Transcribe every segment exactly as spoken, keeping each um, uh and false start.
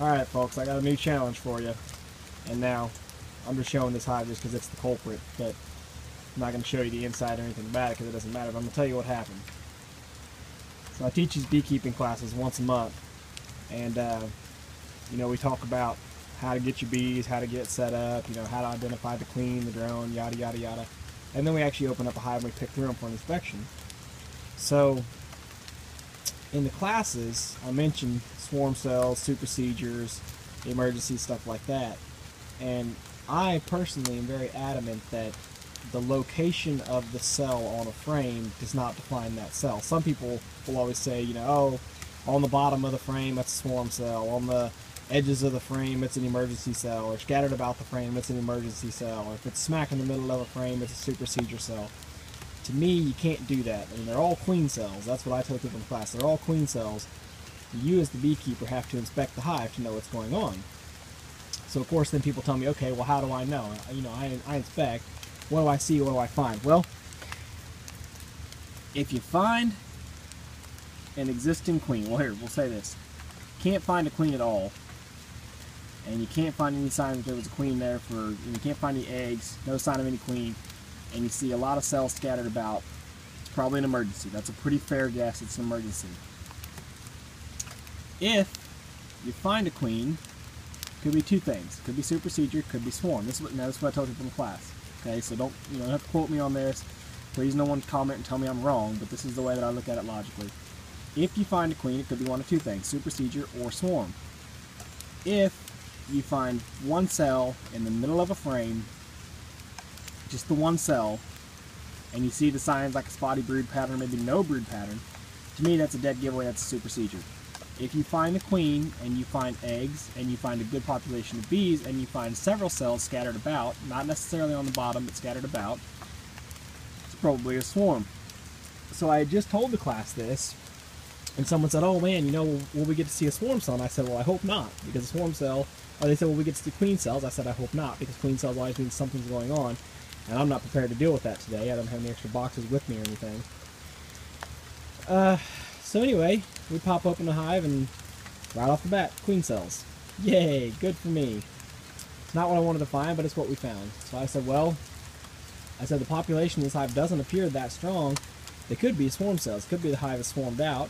Alright folks, I got a new challenge for you. And now, I'm just showing this hive just because it's the culprit, but I'm not going to show you the inside or anything about it because it doesn't matter, but I'm going to tell you what happened. So I teach these beekeeping classes once a month, and uh, you know, we talk about how to get your bees, how to get set up, you know, how to identify the queen, the drone, yada yada yada. And then we actually open up a hive and we pick through them for an inspection. So in the classes, I mentioned swarm cells, supersedures, emergency stuff like that. And I personally am very adamant that the location of the cell on a frame does not define that cell. Some people will always say, you know, oh, on the bottom of the frame, that's a swarm cell. On the edges of the frame, it's an emergency cell. Or scattered about the frame, it's an emergency cell. Or if it's smack in the middle of a frame, it's a supersedure cell. To me, you can't do that. I mean, they're all queen cells. That's what I tell people in class. They're all queen cells. You, as the beekeeper, have to inspect the hive to know what's going on. So, of course, then people tell me, okay, well, how do I know? You know, I, I inspect. What do I see? What do I find? Well, if you find an existing queen, well, here, we'll say this. You can't find a queen at all. And you can't find any sign that there was a queen there for, and you can't find any eggs, no sign of any queen. And you see a lot of cells scattered about, it's probably an emergency. That's a pretty fair guess, it's an emergency. If you find a queen, it could be two things. It could be supersedure, could be swarm. This is what, now this is what I told people in class. Okay, so don't, you know, don't have to quote me on this. Please no one comment and tell me I'm wrong, but this is the way that I look at it logically. If you find a queen, it could be one of two things, supersedure or swarm. If you find one cell in the middle of a frame, just the one cell, and you see the signs like a spotty brood pattern, maybe no brood pattern, to me that's a dead giveaway, that's a supersedure. If you find the queen, and you find eggs, and you find a good population of bees, and you find several cells scattered about, not necessarily on the bottom, but scattered about, it's probably a swarm. So I had just told the class this, and someone said, oh man, you know, will we get to see a swarm cell? And I said, well, I hope not, because a swarm cell, or they said, well, we get to see queen cells. I said, I hope not, because queen cells always mean something's going on. And I'm not prepared to deal with that today. I don't have any extra boxes with me or anything. Uh, so anyway, we pop open the hive and right off the bat, queen cells. Yay, good for me. It's not what I wanted to find, but it's what we found. So I said, well, I said the population of this hive doesn't appear that strong. They could be swarm cells. It could be the hive is swarmed out.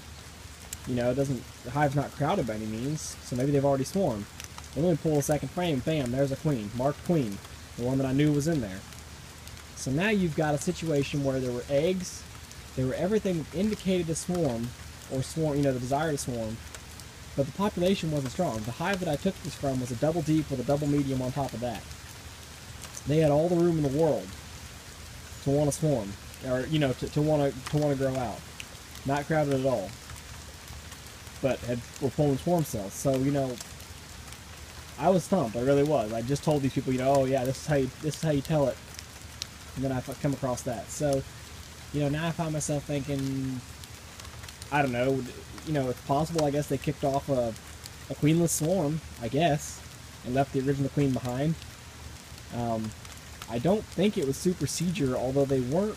You know, it doesn't, the hive's not crowded by any means, so maybe they've already swarmed. Then we pull a second frame, bam, there's a queen, marked queen, the one that I knew was in there. So now you've got a situation where there were eggs, there were everything that indicated a swarm, or swarm, you know, the desire to swarm, but the population wasn't strong. The hive that I took this from was a double deep with a double medium on top of that. They had all the room in the world to want to swarm, or, you know, to, to want to, to want to grow out. Not crowded at all, but had, were pulling swarm cells. So, you know, I was stumped, I really was. I just told these people, you know, oh yeah, this is how you, this is how you tell it. And then I come across that. So, you know, now I find myself thinking, I don't know, you know, it's possible, I guess they kicked off a, a queenless swarm, I guess, and left the original queen behind. Um, I don't think it was supersedure, although they weren't.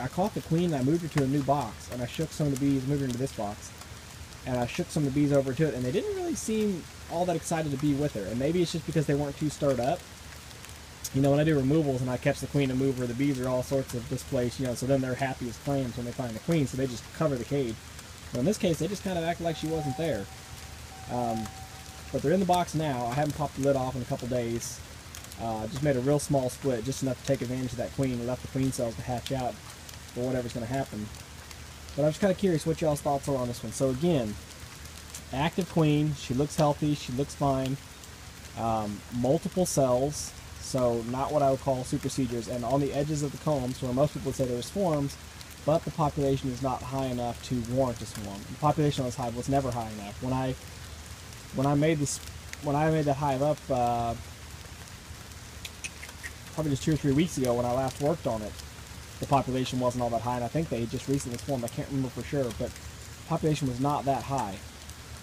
I caught the queen and I moved her to a new box, and I shook some of the bees, moved her into this box, and I shook some of the bees over to it, and they didn't really seem all that excited to be with her. And maybe it's just because they weren't too stirred up. You know, when I do removals and I catch the queen and move her, the bees are all sorts of displaced, you know, so then they're happy as clams when they find the queen, so they just cover the cage. But in this case, they just kind of act like she wasn't there. Um, but they're in the box now. I haven't popped the lid off in a couple days. Uh, just made a real small split, just enough to take advantage of that queen and left the queen cells to hatch out for whatever's going to happen. But I'm just kind of curious what y'all's thoughts are on this one. So again, active queen, she looks healthy, she looks fine. Um, multiple cells. So not what I would call supersedures, and on the edges of the combs, where most people would say there were swarms, but the population is not high enough to warrant a swarm. The population on this hive was never high enough. When I when I made this when I made that hive up uh, probably just two or three weeks ago when I last worked on it, the population wasn't all that high, and I think they just recently swarmed. I can't remember for sure, but the population was not that high.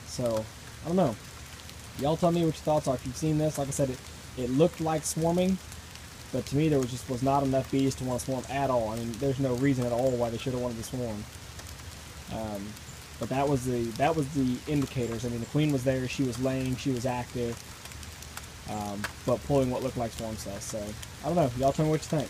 So I don't know. Y'all tell me what your thoughts are. If you've seen this, like I said, it. It looked like swarming, but to me there was just was not enough bees to want to swarm at all. I mean, there's no reason at all why they should have wanted to swarm. Um, But that was the that was the indicators. I mean, the queen was there. She was laying. She was active. Um, but pulling what looked like swarm cells. So I don't know. Y'all tell me what you think.